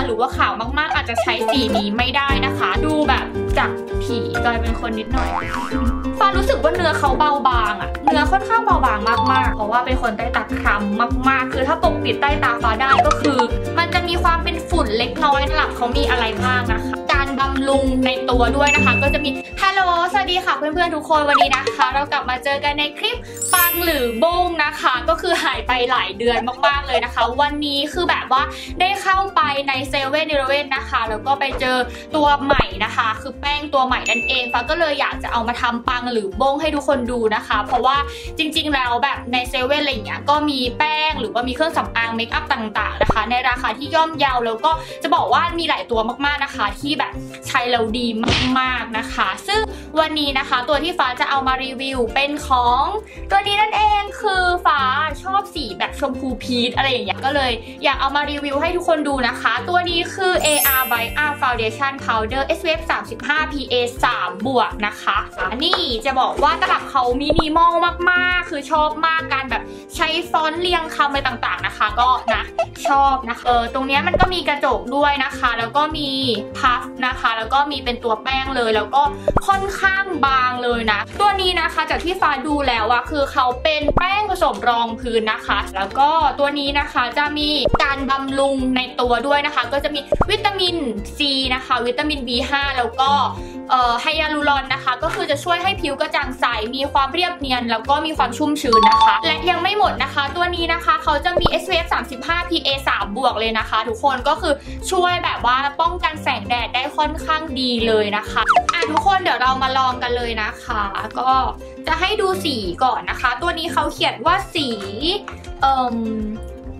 นะคะหรือว่าขาวมากๆอาจจะใช้สีนี้ไม่ได้นะคะดูแบบจากผีกลายเป็นคนนิดหน่อยฟ้ารู้สึกว่าเนื้อเขาเบาบางอะเนื้อค่อนข้างเบาบางมากๆเพราะว่าเป็นคนใต้ตาคล้ำมากๆคือถ้าปกปิดใต้ตาฟ้าได้ก็คือมันจะมีความเป็นฝุ่นเล็กน้อยหลักเขามีอะไรบ้างนะคะการบำรุงในตัวด้วยนะคะก็จะมีฮัลโหลสวัสดีค่ะเพื่อนๆทุกคนวันนี้นะคะเรากลับมาเจอกันในคลิปปังหรือบงนะคะก็คือหายไปหลายเดือนมากๆเลยนะคะวันนี้คือแบบว่าได้เข้าไปในเซเว่นอีเลฟเว่นนะคะแล้วก็ไปเจอตัวใหม่นะคะคือแป้งตัวใหม่นั่นเองฟ้าก็เลยอยากจะเอามาทำปังหรือบงให้ทุกคนดูนะคะเพราะว่าจริงๆแล้วแบบในเซเว่นอะไรอย่างเงี้ยก็มีแป้งหรือว่ามีเครื่องสำอางเมคอัพต่างๆนะคะในราคาที่ย่อมเยาแล้วก็จะบอกว่ามีหลายตัวมากๆนะคะที่แบบใช้แล้วดีมากๆนะคะซึ่งวันนี้นะคะตัวที่ฟ้าจะเอามารีวิวเป็นของตัวนี้นั่นเองคือฟ้าชอบสีแบบชมพูพีชอะไรอย่างเงี้ยก็เลยอยากเอามารีวิวให้ทุกคนดูนะคะตัวนี้คือ AR Bright Up Foundation Powder SWF35PA3+ นะคะนี่จะบอกว่าตลับเขามินิมอลมากๆคือชอบมากการแบบใช้ฟอนต์เรียงคำอะไรต่างๆนะคะก็นะชอบนะคะตรงนี้มันก็มีกระจกด้วยนะคะแล้วก็มีพัฟนะคะแล้วก็มีเป็นตัวแป้งเลยแล้วก็ค่อนข้างบางเลยนะตัวนี้นะคะจากที่ฟ้าดูแล้วอะคือเขาเป็นแป้งผสมรองพื้นนะคะแล้วก็ตัวนี้นะคะจะมีการบำรุงในตัวด้วยนะคะก็จะมีวิตามินซีนะคะวิตามิน B5 แล้วก็ไฮยาลูรอนนะคะก็คือจะช่วยให้ผิวกระจ่างใสมีความเรียบเนียนแล้วก็มีความชุ่มชื้นนะคะและยังไม่หมดนะคะตัวนี้นะคะเขาจะมี SPF 35 PA 3+ เลยนะคะทุกคนก็คือช่วยแบบว่าป้องกันแสงแดดได้ค่อนข้างดีเลยนะคะทุกคนเดี๋ยวเรามาลองกันเลยนะคะก็จะให้ดูสีก่อนนะคะตัวนี้เขาเขียนว่าสี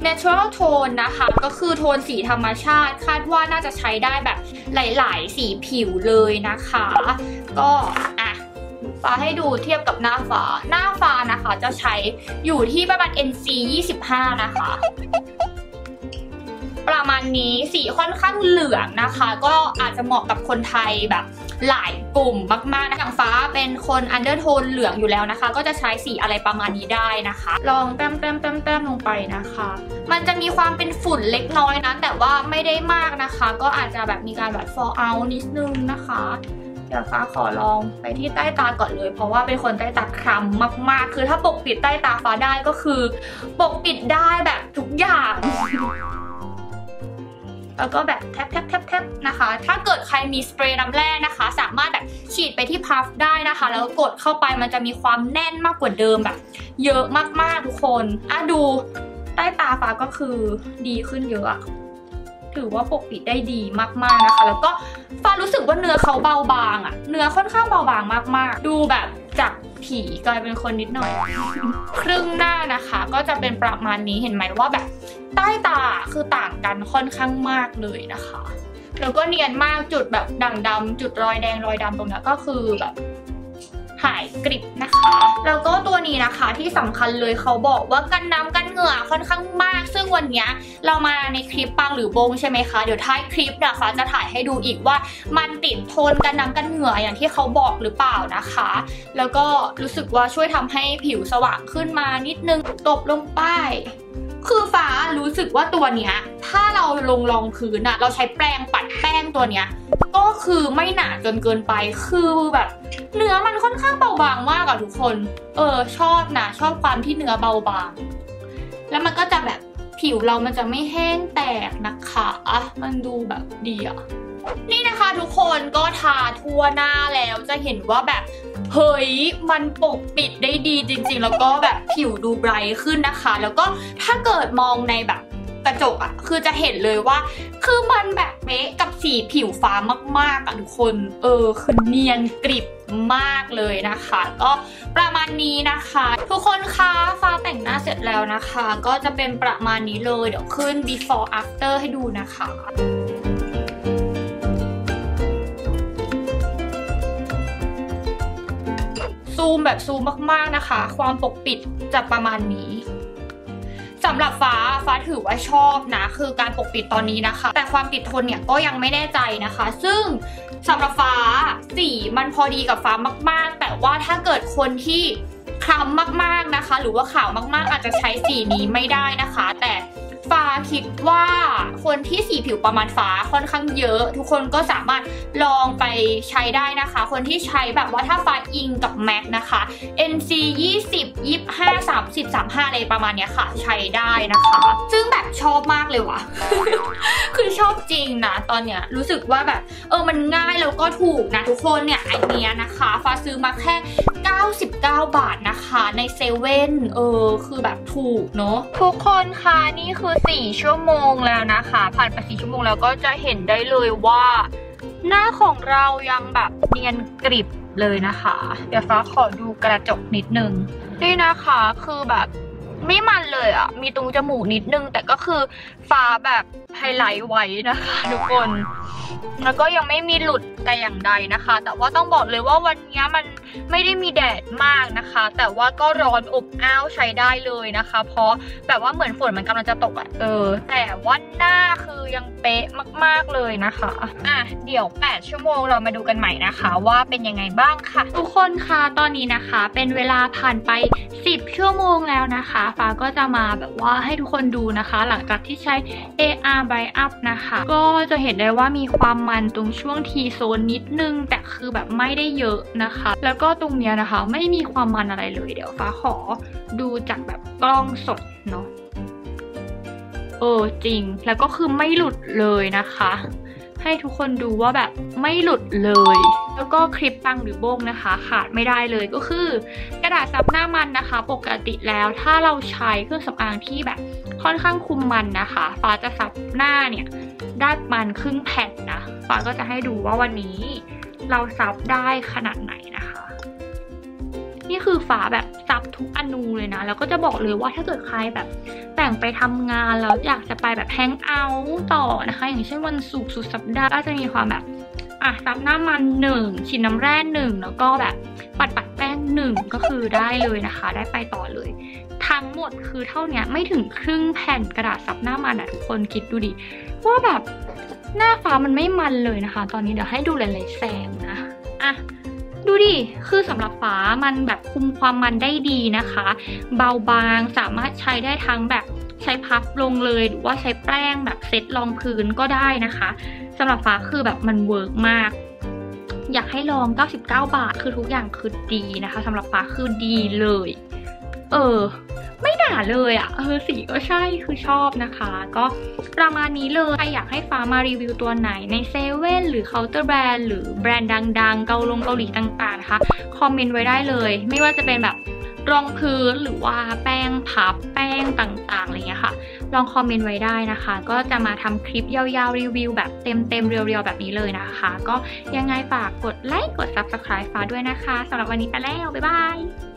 natural tone นะคะก็คือโทนสีธรรมชาติคาดว่าน่าจะใช้ได้แบบหลายๆสีผิวเลยนะคะก็อ่ะฟ้าให้ดูเทียบกับหน้าฟ้านะคะจะใช้อยู่ที่ประมาณ NC 25นะคะประมาณนี้สีค่อนข้างเหลืองนะคะก็อาจจะเหมาะกับคนไทยแบบหลายกลุ่มมากๆนะอย่างฟ้าเป็นคนอันเดอร์โทนเหลืองอยู่แล้วนะคะก็จะใช้สีอะไรประมาณนี้ได้นะคะลองแต้มๆๆลงไปนะคะมันจะมีความเป็นฝุ่นเล็กน้อยนะแต่ว่าไม่ได้มากนะคะก็อาจจะแบบมีการแบบ fall out นิดนึงนะคะเดี๋ยวฟ้าขอลองไปที่ใต้ตาก่อนเลยเพราะว่าเป็นคนใต้ตาคล้ำมากๆคือถ้าปกปิดใต้ตาฟ้าได้ก็คือปกปิดได้แบบทุกอย่างแล้วก็แบบแทบนะคะถ้าเกิดใครมีสเปรย์น้ำแร่นะคะสามารถแบบฉีดไปที่พัฟได้นะคะแล้วกดเข้าไปมันจะมีความแน่นมากกว่าเดิมแบบเยอะมากๆทุกคนอ่ะดูใต้ตาฟ้าก็คือดีขึ้นเยอะถือว่าปกปิดได้ดีมากๆนะคะแล้วก็ฟ้ารู้สึกว่าเนื้อเขาเบาบางอะเนื้อค่อนข้างเบาบางมากๆดูแบบจากผีกลายเป็นคนนิดหน่อยครึ่งหน้านะคะก็จะเป็นประมาณนี้เห็นไหมว่าแบบใต้ตาคือต่างกันค่อนข้างมากเลยนะคะแล้วก็เนียนมากจุดแบบด่างดำจุดรอยแดงรอยดำตรงนี้ก็คือแบบหายกริบนะคะแล้วก็ตัวนี้นะคะที่สำคัญเลยเขาบอกว่ากันน้ำกันเหงื่อค่อนข้างมากซึ่งวันนี้เรามาในคลิปปังหรือบงใช่ไหมคะเดี๋ยวท้ายคลิปนะคะจะถ่ายให้ดูอีกว่ามันติดทนกันน้ำกันเหงื่ออย่างที่เขาบอกหรือเปล่านะคะแล้วก็รู้สึกว่าช่วยทำให้ผิวสว่างขึ้นมานิดนึงตบลงไปคือฟ้ารู้สึกว่าตัวเนี้ยถ้าเราลงรองพื้นอะเราใช้แปรงปัดแป้งตัวเนี้ยก็คือไม่หนาจนเกินไปคือแบบเนื้อมันค่อนข้างเบาบางมากอะทุกคนชอบนะชอบความที่เนื้อเบาบางแล้วมันก็จะแบบผิวเรามันจะไม่แห้งแตกนะคะมันดูแบบดีอะนี่นะคะทุกคนก็ทาทั่วหน้าแล้วจะเห็นว่าแบบเฮ้ยมันปกปิดได้ดีจริงๆแล้วก็แบบผิวดูไบรท์ขึ้นนะคะแล้วก็ถ้าเกิดมองในแบบกระจกอะคือจะเห็นเลยว่าคือมันแบบเป๊ะกับสีผิวฟ้ามากๆอะทุกคนคือเนียนกริบมากเลยนะคะก็ประมาณนี้นะคะทุกคนคะฟ้าแต่งหน้าเสร็จแล้วนะคะก็จะเป็นประมาณนี้เลยเดี๋ยวขึ้น before after ให้ดูนะคะซูมแบบซูมมากๆนะคะความปกปิดจะประมาณนี้สำหรับฟ้าถือว่าชอบนะคือการปกปิดตอนนี้นะคะแต่ความติดทนเนี่ยก็ยังไม่แน่ใจนะคะซึ่งสำหรับฟ้าสีมันพอดีกับฟ้ามากๆแต่ว่าถ้าเกิดคนที่คล้ำมากๆนะคะหรือว่าขาวมากๆอาจจะใช้สีนี้ไม่ได้นะคะแต่ ฟ้าคิดว่าคนที่สีผิวประมาณฟ้าค่อนข้างเยอะทุกคนก็สามารถลองไปใช้ได้นะคะคนที่ใช้แบบว่าถ้าฟ้าอิงกับแม็กนะคะ NC 20 25 30 35อะไรประมาณเนี้ยค่ะใช้ได้นะคะซึ่งแบบชอบมากเลยว่ะ คือชอบจริงนะตอนเนี้ยรู้สึกว่าแบบมันง่ายแล้วก็ถูกนะทุกคนเนี่ยไอเนี้ยนะคะฟ้าซื้อมาแค่99 บาทนะคะในเซเว่นคือแบบถูกเนาะทุกคนค่ะนี่คือ4 ชั่วโมงแล้วนะคะผ่านไป4 ชั่วโมงแล้วก็จะเห็นได้เลยว่าหน้าของเรายังแบบเนียนกริบเลยนะคะเดี๋ยวฟ้าขอดูกระจกนิดนึงนี่นะคะคือแบบไม่มันเลยอ่ะมีตรงจมูกนิดนึงแต่ก็คือฟ้าแบบไฮไลท์ไว้นะคะทุกคนแล้วก็ยังไม่มีหลุดแต่อย่างใดนะคะแต่ว่าต้องบอกเลยว่าวันนี้มันไม่ได้มีแดดมากนะคะแต่ว่าก็ร้อนอบอ้าวใช้ได้เลยนะคะเพราะแบบว่าเหมือนฝนมันกำลังจะตกอ่ะแต่ว่าหน้าคือยังเป๊ะมากๆเลยนะคะอ่ะเดี๋ยว8 ชั่วโมงเรามาดูกันใหม่นะคะว่าเป็นยังไงบ้างค่ะทุกคนคะตอนนี้นะคะเป็นเวลาผ่านไป10 ชั่วโมงแล้วนะคะฟ้าก็จะมาแบบว่าให้ทุกคนดูนะคะหลังจากที่ใช้ AR Bright Up นะคะก็จะเห็นได้ว่ามีความมันตรงช่วง T-zone นิดนึงแต่คือแบบไม่ได้เยอะนะคะแล้วก็ตรงเนี้ยนะคะไม่มีความมันอะไรเลยเดี๋ยวฟ้าขอดูจากแบบกล้องสดเนาะจริงแล้วก็คือไม่หลุดเลยนะคะให้ทุกคนดูว่าแบบไม่หลุดเลยแล้วก็คลิปปังหรือโบ้งนะคะขาดไม่ได้เลยก็คือกระดาษซับหน้ามันนะคะปกติแล้วถ้าเราใช้เครื่องสำอางที่แบบค่อนข้างคุมมันนะคะฟ้าจะซับหน้าเนี่ยได้มันครึ่งแผ่นนะฟ้าก็จะให้ดูว่าวันนี้เราซับได้ขนาดไหนนะคะนี่คือฟ้าแบบซับทุกอนูเลยนะแล้วก็จะบอกเลยว่าถ้าเกิดใครแบบแต่งไปทำงานแล้วอยากจะไปแบบแฮงเอาท์ต่อนะคะอย่างเช่นวันศุกร์สุดสัปดาห์ก็จะมีความแบบซับหน้ามัน1ฉีดน้ำแร่1แล้วก็แบบปัดแป้ง1ก็คือได้เลยนะคะได้ไปต่อเลยทั้งหมดคือเท่านี้ไม่ถึงครึ่งแผ่นกระดาษซับหน้ามันนะทุกคนคิดดูดิว่าแบบหน้าฟ้ามันไม่มันเลยนะคะตอนนี้เดี๋ยวให้ดูหลายๆแสงนะอ่ะดูดิคือสำหรับฟ้ามันแบบคุมความมันได้ดีนะคะเบาบางสามารถใช้ได้ทั้งแบบใช้พับลงเลยหรือว่าใช้แป้งแบบเซตรองพื้นก็ได้นะคะสำหรับฟ้าคือแบบมันเวิร์กมากอยากให้ลอง99 บาทคือทุกอย่างคือดีนะคะสำหรับฟ้าคือดีเลยไม่ด่าเลยอ่ะสีก็ใช่คือชอบนะคะก็ประมาณนี้เลยใครอยากให้ฟ้ามารีวิวตัวไหนในเซเว่นหรือเคาน์เตอร์แบรนด์หรือแบรนด์ดังๆเกาหลีต่างๆนะคะคอมเมนต์ไว้ได้เลยไม่ว่าจะเป็นแบบรองพื้นหรือว่าแป้งพับแป้งต่างๆอะไรเงี้ยค่ะลองคอมเมนต์ไว้ได้นะคะก็จะมาทำคลิปยาวๆรีวิวแบบเต็มเรียวๆแบบนี้เลยนะคะก็ยังไงฝากกดไลค์กด Subscribe ฟ้าด้วยนะคะสำหรับวันนี้ไปแล้วบ๊ายบาย